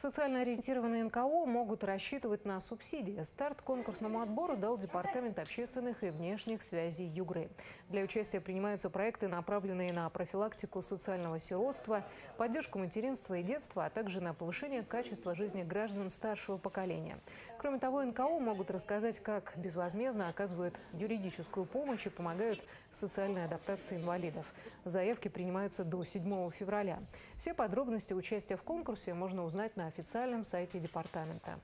Социально ориентированные НКО могут рассчитывать на субсидии. Старт конкурсному отбору дал Департамент общественных и внешних связей Югры. Для участия принимаются проекты, направленные на профилактику социального сиротства, поддержку материнства и детства, а также на повышение качества жизни граждан старшего поколения. Кроме того, НКО могут рассказать, как безвозмездно оказывают юридическую помощь и помогают социальной адаптации инвалидов. Заявки принимаются до 7 февраля. Все подробности участия в конкурсе можно узнать на официальном сайте департамента.